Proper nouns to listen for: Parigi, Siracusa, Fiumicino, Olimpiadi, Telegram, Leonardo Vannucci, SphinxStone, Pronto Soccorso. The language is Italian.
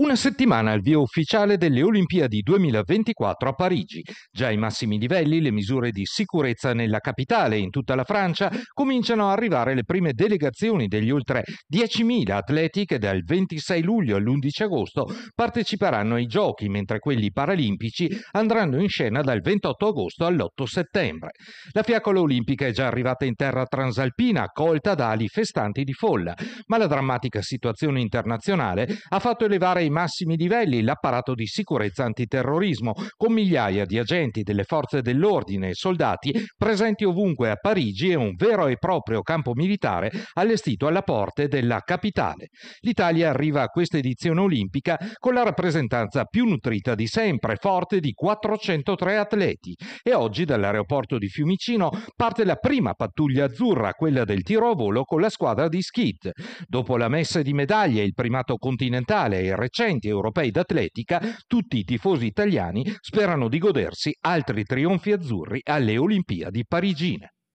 Una settimana al via ufficiale delle Olimpiadi 2024 a Parigi. Già ai massimi livelli le misure di sicurezza nella capitale e in tutta la Francia. Cominciano a arrivare le prime delegazioni degli oltre 10.000 atleti che dal 26 luglio all'11 agosto parteciperanno ai giochi, mentre quelli paralimpici andranno in scena dal 28 agosto all'8 settembre. La fiaccola olimpica è già arrivata in terra transalpina, accolta da ali festanti di folla, ma la drammatica situazione internazionale ha fatto elevare ai massimi livelli l'apparato di sicurezza antiterrorismo, con migliaia di agenti delle forze dell'ordine e soldati presenti ovunque a Parigi e un vero e proprio campo militare allestito alla porta della capitale. L'Italia arriva a questa edizione olimpica con la rappresentanza più nutrita di sempre, forte di 403 atleti, e oggi dall'aeroporto di Fiumicino parte la prima pattuglia azzurra, quella del tiro a volo con la squadra di skit. Dopo la messa di medaglie, il primato continentale e il recenti europei d'atletica, tutti i tifosi italiani sperano di godersi altri trionfi azzurri alle Olimpiadi parigine.